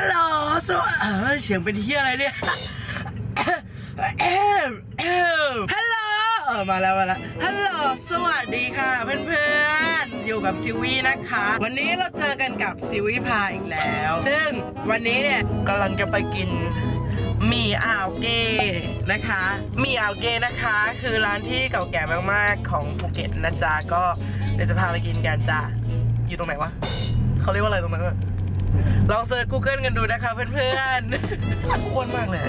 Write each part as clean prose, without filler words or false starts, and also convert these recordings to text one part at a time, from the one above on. ฮัลโหลสวัสดีเสียงเป็นเฮียอะไรเนี่ยฮัลโหลมาแล้วฮัลโหลสวัสดีค่ะเพื่อนๆอยู่กับซิวี่นะคะวันนี้เราเจอกันกับซิวี่พาอีกแล้วซึ่งวันนี้เนี่ยกำลังจะไปกินหมี่อ่าวเกนะคะหมี่อ่าวเกนะคะคือร้านที่เก่าแก่มากๆของภูเก็ตนะจ๊ะก็เดี๋ยวจะพาไปกินกันจ้ะอยู่ตรงไหนวะเขาเรียกว่าอะไรตรงนั้นลองเซิร์ช Google กันดูนะคะเพื่อนๆอ้วนมากเลย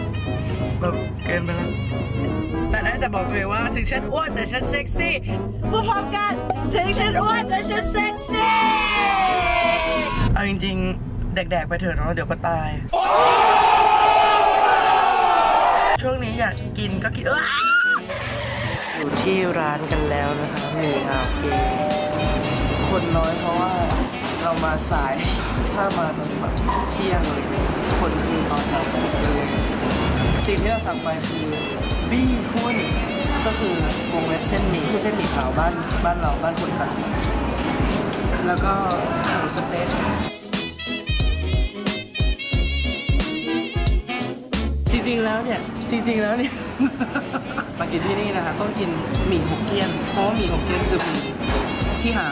แบบเกินไปแล้วแต่ได้แต่บอกตัวเองว่าถึงฉันอ้วนแต่ฉันเซ็กซี่พูดพร้อมกันถึงฉันอ้วนแต่ฉันเซ็กซี่เอาจริงๆแดกๆไปเถอะเนาะเดี๋ยวก็ตายช่วงนี้อยากกินก็กินอยู่ที่ร้านกันแล้วนะคะหมี่อ่าวเกคนน้อยเพราะว่าเรามาสายถ้ามาตอนแบบเที่ยงเลยคนคือรอแถวกันเลยสิ่งที่เราสั่งไปคือบี้คุ้นก็คือวงเล็บเส้นหมี่คือเส้นหมี่ขาวบ้านเราบ้านคนต่างแล้วก็หมูสเต็กจริงๆแล้วเนี่ยมากินที่นี่นะคะต้องกินหมี่ฮกเกี้ยนเพราะว่าหมี่ฮกเกี้ยนคือหมี่ที่หา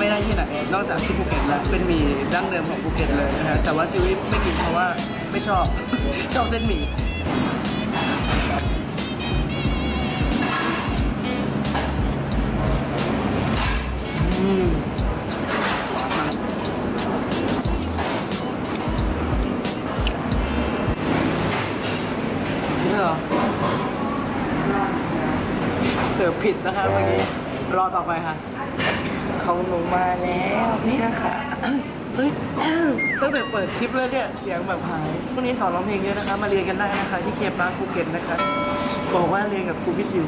ไม่ได้ที่ไหนนอกจากที่ภูเก็ตแล้วเป็นหมี่ดั้งเดิมของภูเก็ตเลยนะคะแต่ว่าซิวี่ไม่กินเพราะว่าไม่ชอบ ชอบเส้นหมี่เสิร์ฟผิดนะคะเมื่อกี้รอต่อไปค่ะเขาลงมาแล้วนี่นะคะเฮ้ยตั้งแต่เปิดคลิปเลยเนี่ยเสียงแบบหายพรุ่งนี้สอนร้องเพลงเยอะนะคะมาเรียนกันได้นะคะที่เคปมาภูเก็ตนะคะบอกว่าเรียนกับครูพี่ซิว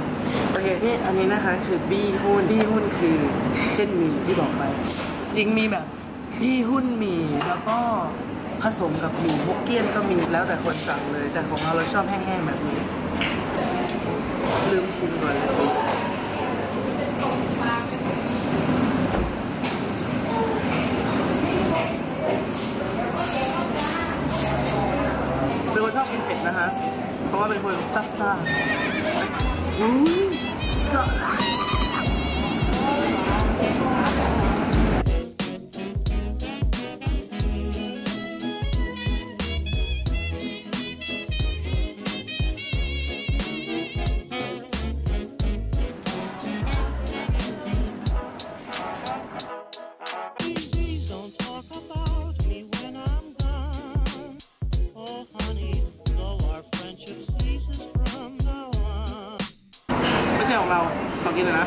โอเคนี่อันนี้นะคะคือบี้หุ้นคือเส้นหมี่ที่บอกไปจริงมีแบบบี้หุ้นหมี่แล้วก็ผสมกับหมี่ฮกเกี้ยนก็มีแล้วแต่คนสั่งเลยแต่ของเราชอบแห้งๆแบบนี้ลืมชิมก่อนเลยเป็นคนชอบกินเผ็ดนะคะเพราะว่าเป็นคนซ่าๆเจาะของเราขอกินเลยนะ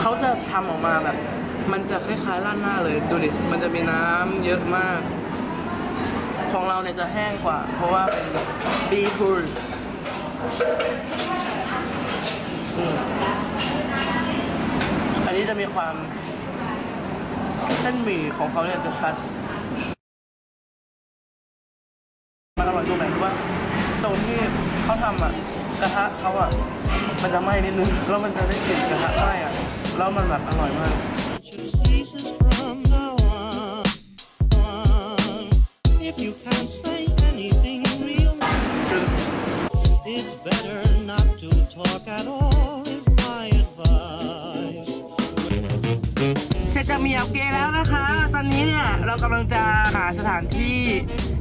เขาจะทำออกมาแบบมันจะคล้ายๆราดหน้าเลยดูดิมันจะมีน้ำเยอะมากของเราเนี่ยจะแห้งกว่าเพราะว่าเป็นบีฮูลอันนี้จะมีความเส้นหมี่ของเขาเนี่ยจะชัดมันอร่อยตรงไหนรู้ป่ะตรงที่เขาทำอ่ะกระทะเขาอ่ะมันจะไหม้นิดนึงแล้วมันจะได้กลิ่นกระทะไหม้อ่ะแล้วมันแบบอร่อยมากเสร็จจากหมี่อ่าวเกแล้วนะคะตอนนี้เนี่ยเรากำลังจะหาสถานที่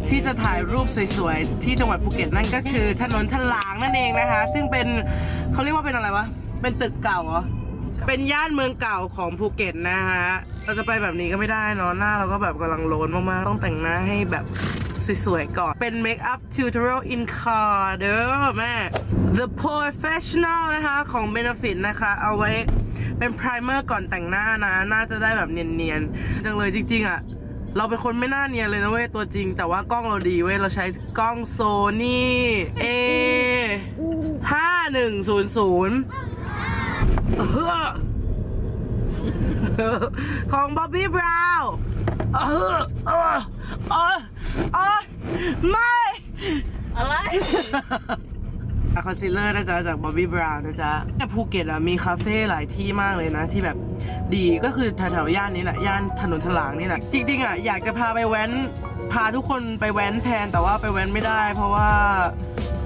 ที่จะถ่ายรูปสวยๆที่จังหวัดภูเก็ตนั่นก็คือถนนทลางนั่นเองนะคะซึ่งเป็นเขาเรียกว่าเป็นอะไรวะเป็นตึกเก่าเหรอเป็นย่านเมืองเก่าของภูเก็ตนะคะเราจะไปแบบนี้ก็ไม่ได้เนาะหน้าเราก็แบบกำลังโลนมากๆต้องแต่งหน้าให้แบบสวยๆก่อนเป็น make up tutorial in car เด้อแม่ the professional นะคะของ Benefit นะคะเอาไว้เป็นไพรเมอร์ก่อนแต่งหน้านะน่าจะได้แบบเนียนๆจังเลยจริงๆอ่ะเราเป็นคนไม่น่าเนียนเลยนะเว้ยตัวจริงแต่ว่ากล้องเราดีเว้ยเราใช้กล้อง Sony A 5100 ของ Bobby Brown ไม่อะไรคอนซีลเลอร์นะจ๊ะจาก Bobby Brown นะจ๊ะแต่ภูเก็ตอ่ะมีคาเฟ่หลายที่มากเลยนะที่แบบ ดีก็คือแถวๆย่านนี้แหละย่านถนนทลางนี่แหละจริงๆอ่ะอยากจะพาไปแว้นพาทุกคนไปแว้นแทนแต่ว่าไปแว้นไม่ได้เพราะว่า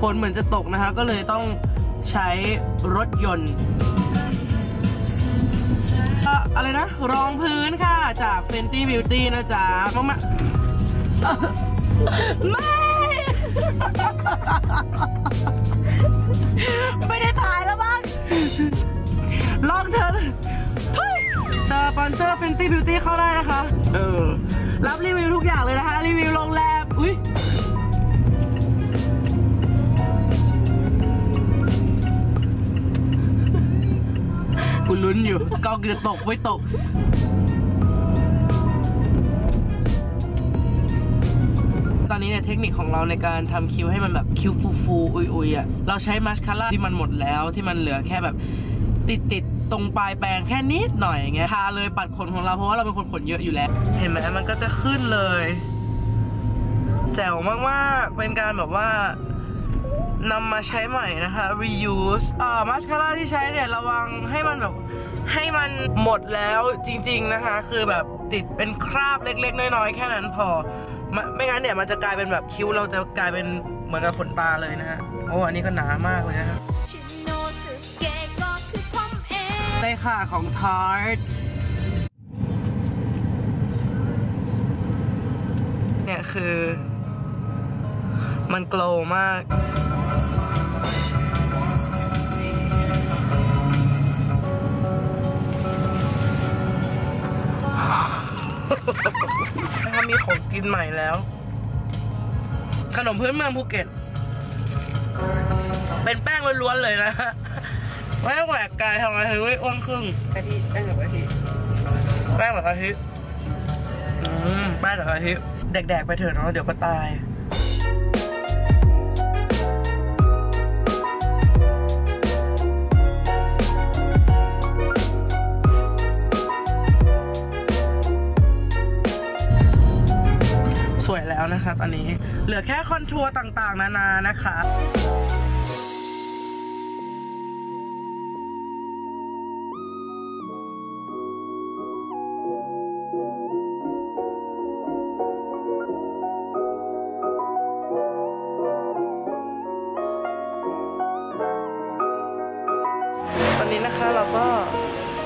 ฝนเหมือนจะตกนะคะก็เลยต้องใช้รถยนต์อะไรนะรองพื้นค่ะจาก Fenty Beauty นะจ๊ะมาไม่ ไม่ได้ถ่ายแล้วบ้างลองเธอสปอนเซอร์ Fenty Beauty เข้าได้นะคะรับรีวิวทุกอย่างเลยนะคะรีวิวโรงแรมอุ้ยกูลุ้นอยู่ก็จะตกไม่ตกตอนนี้เนี่ยเทคนิคของเราในการทำคิ้วให้มันแบบคิ้วฟูๆอุยๆอ่ะเราใช้มาสคาร่าที่มันหมดแล้วที่มันเหลือแค่แบบติดตรงปลายแปรงแค่นิดหน่อยอย่างเงี้ยทาเลยปัดขนของเราเพราะว่าเราเป็นคนขนเยอะอยู่แล้วเห็นไหมมันก็จะขึ้นเลยแจ๋วมากๆเป็นการแบบว่านำมาใช้ใหม่นะคะ reuse มาสคาร่าที่ใช้เนี่ยระวังให้มันแบบให้มันหมดแล้วจริงๆนะคะคือแบบติดเป็นคราบเล็กๆน้อยๆแค่นั้นพอไม่งั้นเนี่ยมันจะกลายเป็นแบบคิ้วเราจะกลายเป็นเหมือนกับขนตาเลยนะฮะโอ้อันนี้ก็หนามากเลยนะได้ค่ะของทาร์ตเนี่ยคือมันโกลมากถ้ามีของกินใหม่แล้วขนมพื้นเมืองภูเก็ตเป็นแป้งล้วนๆเลยนะไม่แหวกกายทำไมถึงไม่อ้วนครึ่งกะทิแป้งแบบกะทิแป้งแบบกะทิแป้งแบบกะทิแดกๆไปเถอะเนาะเดี๋ยวก็ตายแล้วนะครับอันนี้เหลือแค่คอนทัวร์ต่างๆนานานะคะตอนนี้นะคะเราก็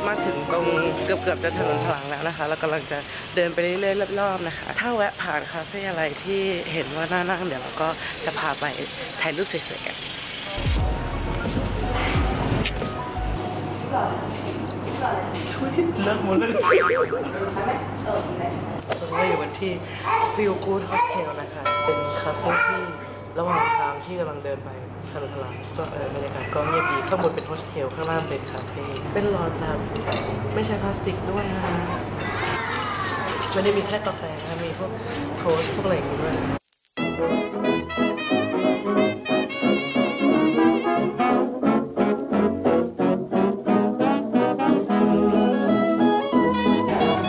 มาถึงตรงเกือบจะถนนทางแล้วนะคะแล้วกำลังจะเดินไปเรื่อยๆรอบๆนะคะถ้าแวะผ่านคาเฟ่อะไรที่เห็นว่าน่านั่งเดี๋ยวเราก็จะพาไปถ่ายรูปสวยๆกันเลิกหมดเลยเราอยู่กันที่ Feel Good Hotel นะคะเป็นคาเฟ่ที่ระหว่างทางที่กำลังเดินไปถนนทางก็บรรยากาศก็เงียบดีข้างบนเป็นโฮสเทลข้างล่างเป็นคาเฟ่เป็นหลอดแบบไม่ใช้พลาสติกด้วยนะคะไม่ได้มีแค่กาแฟนะมีพวกโค้ชพวกอะไรอย่างเงี้ยด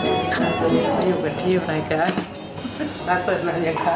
้วยค่ะตอนนี้เราอยู่กันที่รายการร้านเปิดนานยังคะ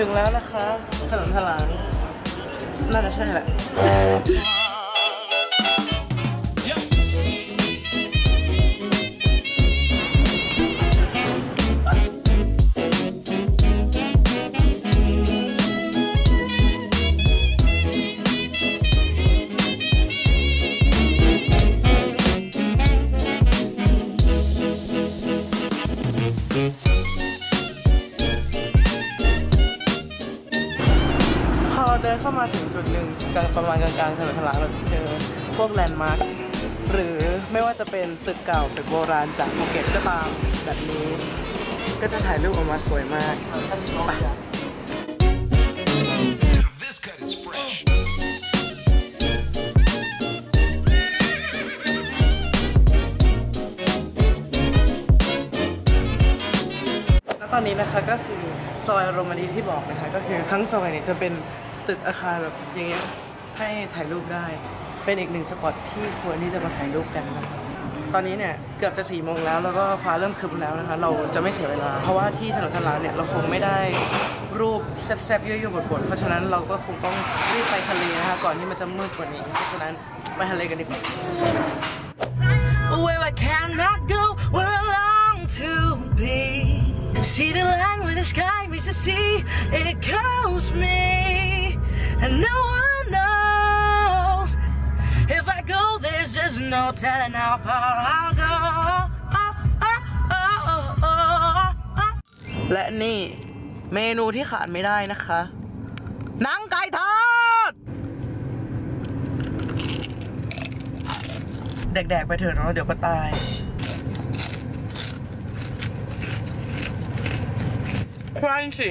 ถึงแล้วนะคะถนนทลางน่าจะใช่แหละเดินเข้ามาถึงจุดหนึ่งประมาณกลางๆถนนทลางเราจะเจอพวกแลนด์มาร์คหรือไม่ว่าจะเป็นตึกเก่าตึกโบราณจากภูเก็ตก็ตามแบบนี้ ก็จะถ่ายรูปออกมาสวยมากไปแล้วตอนนี้นะคะก็คือซอยโรมานีที่บอกนะคะก็คือทั้งซอยเนี่ยจะเป็นตึกอาคารแบบอย่างเงี้ยให้ถ่ายรูปได้เป็นอีกหนึ่งสปอตที่ควรที่จะมาถ่ายรูปกันนะตอนนี้เนี่ยเกือบจะ4 โมงแล้วแล้วก็ฟ้าเริ่มครึ้มแล้วนะคะเราจะไม่เสียเวลาเพราะว่าที่ถนนทางลาเนี่ยเราคงไม่ได้รูปแซ่บๆยั่วๆบดๆเพราะฉะนั้นเราก็คงต้องรีบไปทะเลนะคะก่อนที่มันจะมืดกว่านี้เพราะฉะนั้นไปทะเลกันดีกว่า Where I cannot go where I long to be see the land where the sky meets the sea it calls me and no one knows if I go there's just no telling how far I'll goและนี่เมนูที่ขาดไม่ได้นะคะหนังไก่ทอดแดกๆไปเถอะเนาะเดี๋ยวก็ตายควันสิ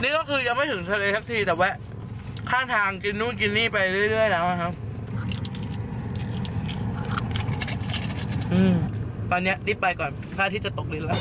นี่ก็คือยังไม่ถึงทะเลสักทีแต่แวะข้างทางกินนู่นกินนี่ไปเรื่อยๆแล้วนะครับตอนนี้รีบไปก่อนพระอาทิตย์จะตกดินแล้ว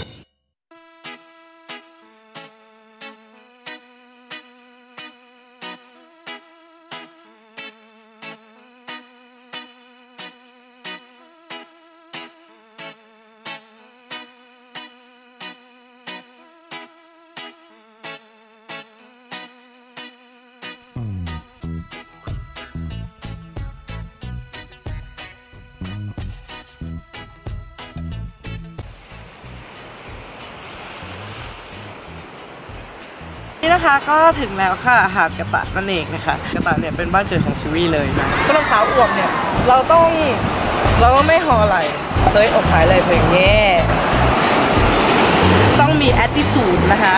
นะคะก็ถึงแล้วค่ะหาดกระตะนั่นเองนะคะกระตะเนี่ยเป็นบ้านเกิดของซีรีส์เลยนะสำหรับสาวอวบเนี่ยเราต้องไม่ห่อไหล่เฮ้ยอกหายไหล่เพลงแง่ต้องมี attitude นะคะ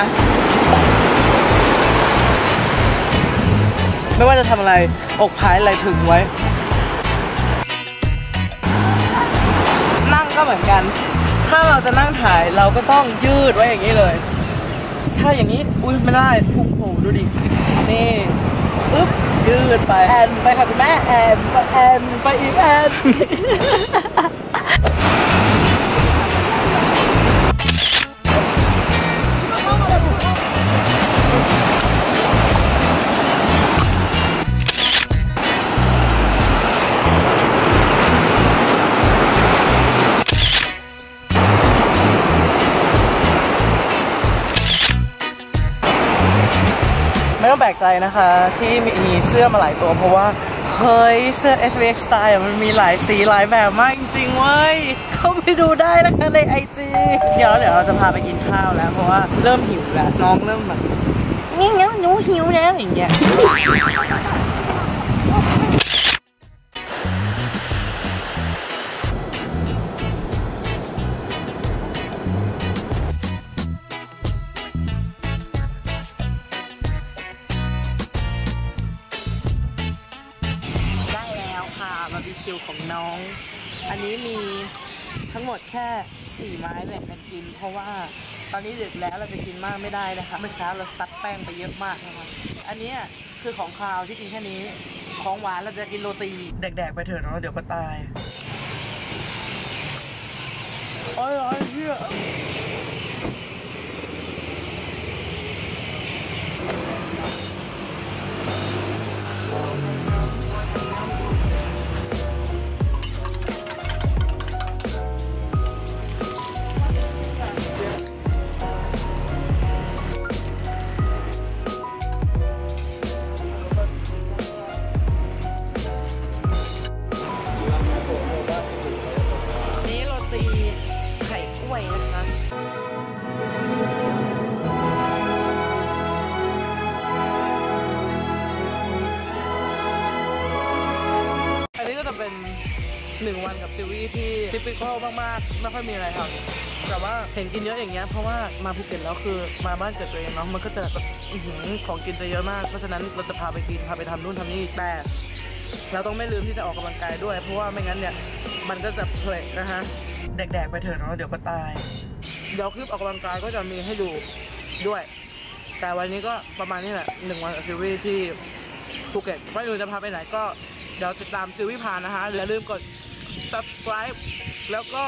ไม่ว่าจะทำอะไรอกหายไหล่พึงไว้นั่งก็เหมือนกันถ้าเราจะนั่งถ่ายเราก็ต้องยืดไว้อย่างนี้เลยถ้าอย่างนี้อุ้ยไม่ได้พุงโผล่ดูดินี่อึ๊บยืดไปแอนไปค่ะคุณแม่แอนไปอีกแอน แปลกใจนะคะที่มีเสื้อมาหลายตัวเพราะว่าเฮ้ยเสื้อ SVH Style มันมีหลายสีหลายแบบมากจริงๆเว้ยเข้าไปดูได้นะคะใน IG เดี๋ยวเราจะพาไปกินข้าวแล้วเพราะว่าเริ่มหิวแล้วน้องเริ่มแบบนี่แล้วหนูหิวแล้วอย่างเงี้ยของน้องอันนี้มีทั้งหมดแค่4 ไม้แบ่งกันกินเพราะว่าตอนนี้ดึกแล้วเราจะกินมากไม่ได้นะคะเมื่อเช้าเราซัดแป้งไปเยอะมากนะคะอันนี้คือของคาวที่กินแค่นี้ของหวานเราจะกินโรตีแดกๆไปเถอะเนาะเดี๋ยวก็ตายอร่อยเหี้ย1 วันกับซีรีส์ที่ทิปปิคอลมากๆไม่ค่อยมีอะไรทำแต่ว่าเห็นกินเยอะอย่างเงี้ยเพราะว่ามาภูเก็ตแล้วคือมาบ้านเกิดตัวเองเนาะมันก็จะแบบของกินจะเยอะมากเพราะฉะนั้นเราจะพาไปกินพาไปทำนู่นทำนี่แต่เราต้องไม่ลืมที่จะออกกำลังกายด้วยเพราะว่าไม่งั้นเนี่ยมันก็จะเพลนะคะแดกๆไปเถอะเนาะเดี๋ยวก็ตาย เดี๋ยวคลิปออกกำลังกายก็จะมีให้ดูด้วยแต่วันนี้ก็ประมาณนี้แหละ1 วันกับซีรีส์ที่ภูเก็ตไม่รู้จะพาไปไหนก็เดี๋ยวติดตามซีรีส์พานะฮะอย่าลืมกด subscribe แล้วก็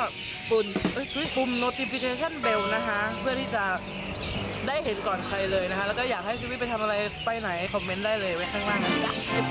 ปุ่ม notification bell นะฮะเพื่อที่จะได้เห็นก่อนใครเลยนะฮะแล้วก็อยากให้ชีวิตไปทำอะไรไปไหนคอมเมนต์ได้เลยไว้ข้างล่างนะจ๊ะ